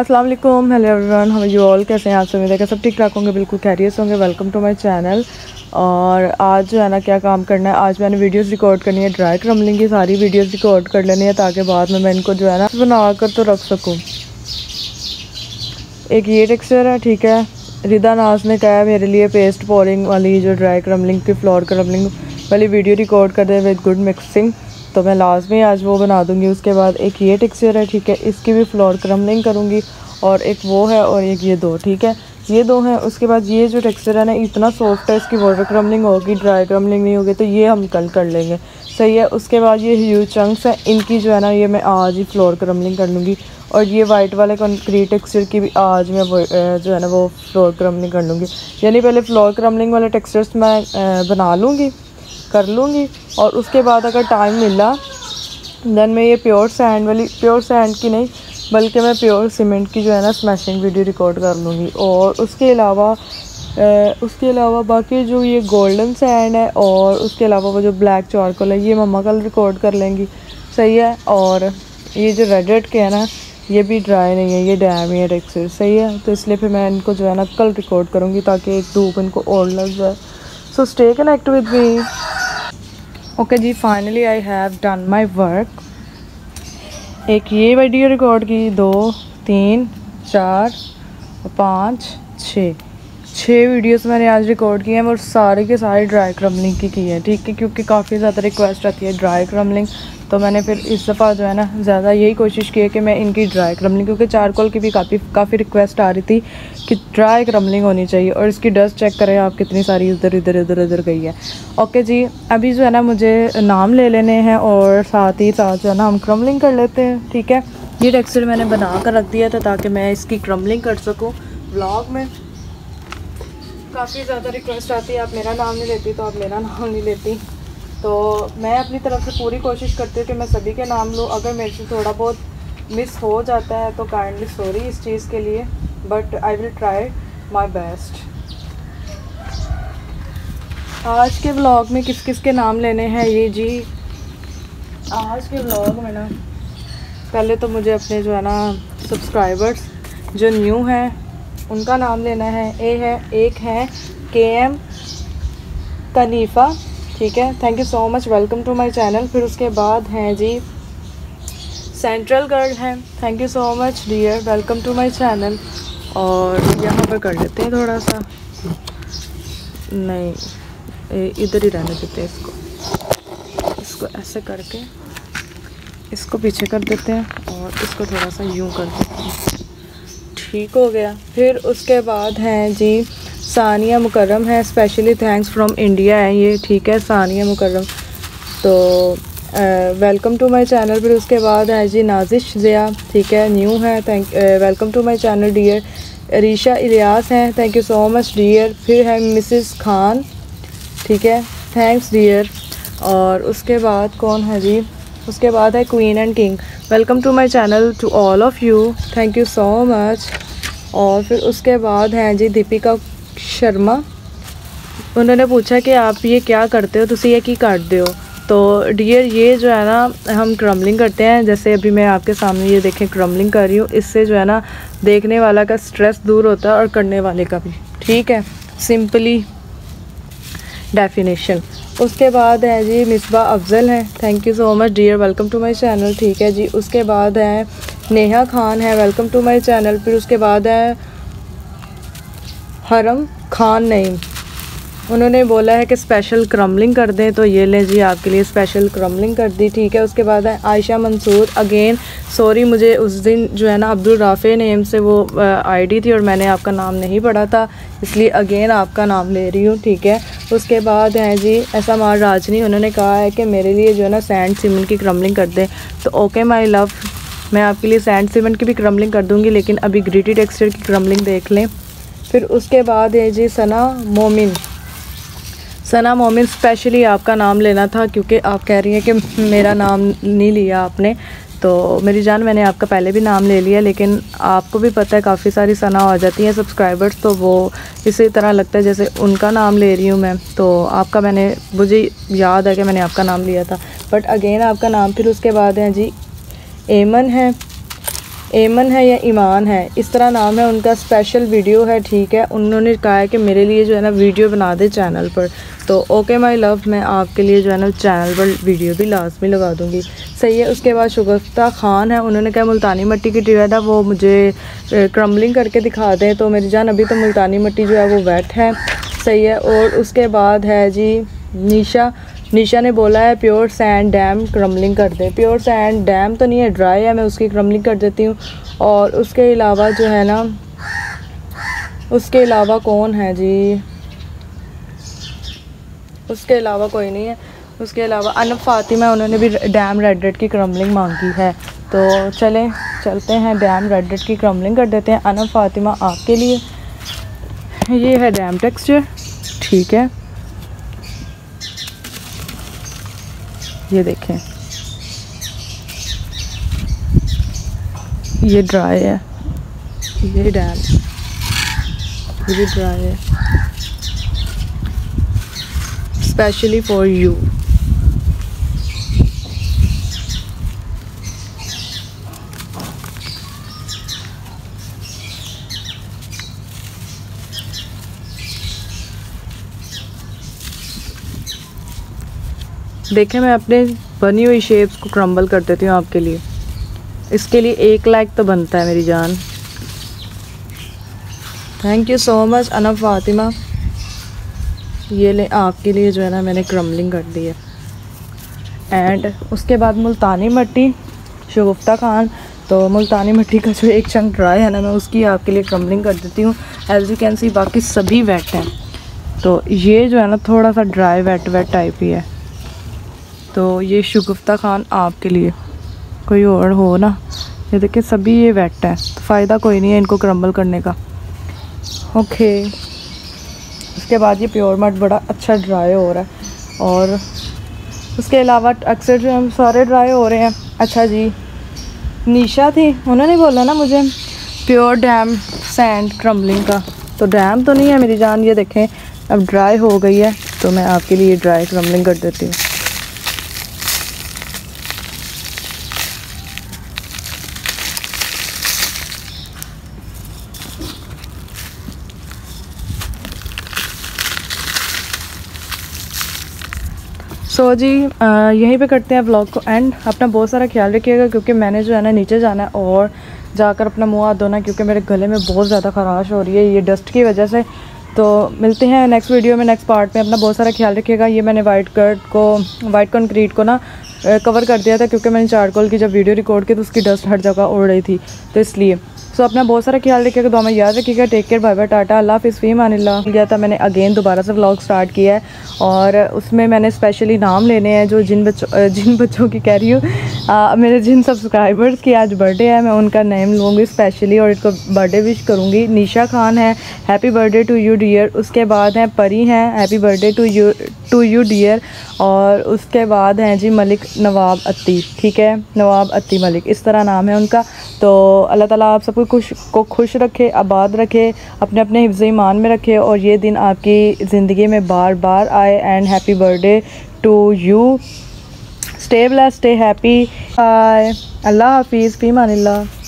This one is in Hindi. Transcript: अस्सलाम वालेकुम, हेलो एवरीवन, हम यू ऑल कैसे हैं? आप सब उम्मीद है सब ठीक ठाक होंगे, बिल्कुल खैरियत होंगे। Welcome to my channel. और आज जो है ना क्या काम करना है, आज मैंने वीडियोस रिकॉर्ड करनी है, ड्राई क्रम्बलिंग की सारी वीडियोस रिकॉर्ड कर लेनी है ताकि बाद में मैं इनको जो है ना बना कर तो रख सकूँ। एक ये टेक्सचर है, ठीक है। रिदा नाज ने कहा है मेरे लिए पेस्ट पोरिंग वाली जो ड्राई क्रम्बलिंग की फ्लोर क्रम्बलिंग वाली वीडियो रिकॉर्ड कर दे विद गुड मिक्सिंग, तो मैं लाजमी आज वो बना दूंगी। उसके बाद एक ये टेक्सचर है, ठीक है, इसकी भी फ्लोर क्रम्बलिंग करूंगी। और एक वो है और एक ये दो, ठीक है, ये दो हैं। उसके बाद ये जो टेक्सचर है ना इतना सॉफ्ट है, इसकी वाटर क्रम्बलिंग होगी, ड्राई क्रम्बलिंग नहीं होगी, तो ये हम कल कर लेंगे, सही है। उसके बाद ये ह्यूज चंक्स हैं, इनकी जो है ना ये मैं आज ही फ्लोर क्रम्बलिंग कर लूँगी। और ये वाइट वाले कंक्रीट टेक्सचर की भी आज मैं जो है ना वो फ्लोर क्रम्बलिंग कर लूँगी। यानी पहले फ्लोर क्रम्बलिंग वाले टेक्सचर्स मैं बना लूँगी, कर लूँगी, और उसके बाद अगर टाइम मिला दैन मैं ये प्योर सैंड वाली, प्योर सैंड की नहीं बल्कि मैं प्योर सीमेंट की जो है ना स्मैशिंग वीडियो रिकॉर्ड कर लूँगी। और उसके अलावा बाकी जो ये गोल्डन सैंड है और उसके अलावा वो जो ब्लैक चारकोल है ये मम्मा कल रिकॉर्ड कर लेंगी, सही है। और ये जो रेडेड के है ना ये भी ड्राई नहीं है, ये डैम है टेक्सचर, सही है। तो इसलिए फिर मैं इनको जो है ना कल रिकॉर्ड करूँगी ताकि एक धूप इनको और लग जाए। So stay connect with me. Okay जी, finally I have done my work. एक ये वीडियो रिकॉर्ड की, दो, तीन, चार, पाँच, छः वीडियोस मैंने आज रिकॉर्ड किए हैं और सारे के सारे ड्राई क्रम्बलिंग की है, ठीक है, क्योंकि काफ़ी ज़्यादा रिक्वेस्ट आती है ड्राई क्रम्बलिंग। तो मैंने फिर इस दफ़ा जो है ना ज़्यादा यही कोशिश की है कि मैं इनकी ड्राई क्रम्बलिंग, क्योंकि चारकोल की भी काफ़ी रिक्वेस्ट आ रही थी कि ड्राई क्रम्बलिंग होनी चाहिए। और इसकी डस्ट चेक करें आप कितनी सारी इधर गई है। ओके जी, अभी जो है ना मुझे नाम ले लेने हैं और साथ ही साथ जो है ना हम क्रम्बलिंग कर लेते हैं, ठीक है। ये टेक्सचर मैंने बना कर रख दिया था ताकि मैं इसकी क्रम्बलिंग कर सकूँ। व्लॉग में काफ़ी ज़्यादा रिक्वेस्ट आती है, आप मेरा नाम नहीं लेती तो आप मेरा नाम नहीं लेती, तो मैं अपनी तरफ से पूरी कोशिश करती हूँ कि मैं सभी के नाम लूँ। अगर मेरे से थोड़ा बहुत मिस हो जाता है तो काइंडली सॉरी इस चीज़ के लिए, but I will try my best. आज के व्लॉग में किस किस के नाम लेने हैं ये जी, आज के व्लॉग में ना पहले तो मुझे अपने जो है ना सब्सक्राइबर्स जो न्यू हैं उनका नाम लेना है। एक है KM तनीफ़ा, ठीक है, thank you so much, welcome to my channel. फिर उसके बाद हैं जी सेंट्रल गर्ल हैं, thank you so much dear, welcome to my channel. और यहाँ पर कर लेते हैं थोड़ा सा, नहीं इधर ही रहने देते हैं इसको, इसको ऐसे करके इसको पीछे कर देते हैं और इसको थोड़ा सा यूं कर देते हैं, ठीक हो गया। फिर उसके बाद हैं जी सानिया मुकर्रम है, स्पेशली थैंक्स फ्रॉम इंडिया है ये, ठीक है, सानिया मुकर्रम, तो वेलकम टू माय चैनल। फिर उसके बाद है जी नाजिश ज़िया, ठीक है, न्यू है, thank welcome to my channel dear. Aresha Ilyas हैं, thank you so much dear. फिर है मिसेस खान, ठीक है, थैंक्स डियर। और उसके बाद कौन है जी, उसके बाद है queen and king, welcome to my channel to all of you, thank you so much. और फिर उसके बाद हैं जी दीपिका शर्मा, उन्होंने पूछा कि आप ये क्या करते हो, तुसी ये की काटते हो? तो डियर ये जो है ना हम क्रम्बलिंग करते हैं, जैसे अभी मैं आपके सामने ये देखें क्रम्बलिंग कर रही हूँ, इससे जो है ना देखने वाला का स्ट्रेस दूर होता है और करने वाले का भी, ठीक है, सिंपली डेफिनेशन। उसके बाद है जी मिसबा अफजल हैं, thank you so much dear, welcome to my channel, ठीक है जी। उसके बाद है नेहा खान है, वेलकम टू माय चैनल। फिर उसके बाद है हरम खान, नहीं उन्होंने बोला है कि स्पेशल क्रम्बलिंग कर दें, तो ये लें जी आपके लिए स्पेशल क्रम्बलिंग कर दी, ठीक है। उसके बाद है आयशा मंसूर, अगेन सॉरी मुझे उस दिन जो है ना अब्दुल राफे नेम से वो आईडी थी और मैंने आपका नाम नहीं पढ़ा था, इसलिए अगेन आपका नाम ले रही हूँ, ठीक है। उसके बाद है जी SMR राजनी, उन्होंने कहा है कि मेरे लिए जो है ना सैंड सीमेंट की क्रम्बलिंग कर दें, तो ओके माई लव, मैं आपके लिए सैंड सीमेंट की भी क्रम्बलिंग कर दूँगी, लेकिन अभी ग्रिटी टेक्सचर की क्रम्बलिंग देख लें। फिर उसके बाद है जी सना मोमिन, स्पेशली आपका नाम लेना था क्योंकि आप कह रही हैं कि मेरा नाम नहीं लिया आपने, तो मेरी जान मैंने आपका पहले भी नाम ले लिया, लेकिन आपको भी पता है काफ़ी सारी सना आ जाती हैं सब्सक्राइबर्स, तो वो इसी तरह लगता है जैसे उनका नाम ले रही हूँ मैं, तो आपका मुझे याद है कि मैंने आपका नाम लिया था, बट अगेन आपका नाम। फिर उसके बाद हैं जी एमन है, ऐमन है या ईमान है, इस तरह नाम है उनका, स्पेशल वीडियो है, ठीक है। उन्होंने कहा है कि मेरे लिए जो है ना वीडियो बना दे चैनल पर, तो ओके माय लव, मैं आपके लिए जो है ना चैनल पर वीडियो भी लाजमी लगा दूँगी, सही है। उसके बाद शगुफ्ता खान है, उन्होंने कहा मुल्तानी मिट्टी की टिकट है वो मुझे क्रम्बलिंग करके दिखा दें, तो मेरी जान अभी तो मुल्तानी मिट्टी जो है वो वेट है, सही है। और उसके बाद है जी निशा ने बोला है प्योर सैंड डैम क्रम्बलिंग कर दे, प्योर सैंड डैम तो नहीं है, ड्राई है, मैं उसकी क्रम्बलिंग कर देती हूँ। और उसके अलावा जो है ना, उसके अलावा कौन है जी, उसके अलावा कोई नहीं है। उसके अलावा उन्फ फातिमा, उन्होंने भी डैम रेड रेड की क्रम्बलिंग मांगी है, तो चलते हैं डैम रेड रेड की क्रम्बलिंग कर देते हैं। उन्फ फातिमा आपके लिए ये है डैम टेक्सचर, ठीक है, ये देखें, ये ड्राई है, ये डैम, ये ड्राई है, स्पेशली फॉर यू। देखें मैं अपने बनी हुई शेप्स को क्रम्बल कर देती हूँ आपके लिए, इसके लिए 1 लाख तो बनता है मेरी जान। थैंक यू सो मच उन्फ फातिमा, ये ले आपके लिए जो है ना मैंने क्रम्बलिंग कर दी है। एंड उसके बाद मुल्तानी मिट्टी शगुफ्ता खान, तो मुल्तानी मिट्टी का जो एक चंक ड्राई है ना मैं उसकी आपके लिए क्रम्बलिंग कर देती हूँ। एज यू कैन सी बाकी सभी वेट हैं, तो ये जो है ना थोड़ा सा ड्राई वेट टाइप ही है, तो ये शगुफ्ता खान आपके लिए, कोई और हो ना, ये देखिए सभी ये वेट है, तो फ़ायदा कोई नहीं है इनको क्रम्बल करने का, ओके। उसके बाद ये प्योर मड बड़ा अच्छा ड्राई हो रहा है, और उसके अलावा अक्सर जो हम सारे ड्राई हो रहे हैं। अच्छा जी, निशा थी, उन्होंने बोला ना मुझे प्योर डैम सैंड क्रम्बलिंग का, तो डैम तो नहीं है मेरी जान, ये देखें अब ड्राई हो गई है, तो मैं आपके लिए ड्राई क्रम्बलिंग कर देती हूँ। सो जी यहीं पे करते हैं व्लॉग को एंड। अपना बहुत सारा ख्याल रखिएगा, क्योंकि मैंने जो है ना नीचे जाना है और जाकर अपना मुँह हाथ धोना, क्योंकि मेरे गले में बहुत ज़्यादा खराश हो रही है ये डस्ट की वजह से। तो मिलते हैं नेक्स्ट वीडियो में, नेक्स्ट पार्ट में। अपना बहुत सारा ख्याल रखिएगा। ये मैंने वाइट कंक्रीट को ना कवर कर दिया था, क्योंकि मैंने चारकोल की जब वीडियो रिकॉर्ड की तो उसकी डस्ट हर जगह उड़ रही थी, तो इसलिए। सो अपना बहुत सारा ख्याल रखिएगा, दुआ में याद रखिएगा। Take care, bye bye, tata, अल्लाह हाफिज़, फी अमानिल्लाह। गया था मैंने अगेन दोबारा से व्लॉग स्टार्ट किया है, और उसमें मैंने स्पेशली नाम लेने हैं जो जिन बच्चों की कह रही हूँ, मेरे जिन सब्सक्राइबर्स की आज बर्थडे है, मैं उनका नेम लूँगी स्पेशली और इनको बर्थडे विश करूँगी। निशा खान है, happy birthday to you dear. उसके बाद हैं परी हैं, happy birthday to you dear. और उसके बाद हैं जी मलिक नवाब अत्ती, ठीक है, नवाब अत्ती मलिक, इस तरह नाम है उनका। तो अल्लाह ताला आप सबको खुश रखे, आबाद रखे, अपने अपने हिफ्ज़ ईमान में रखे, और ये दिन आपकी ज़िंदगी में बार बार आए। And happy birthday to you, stay blessed, stay happy, bye, अल्लाह हाफिज़, फी अमानिल्लाह।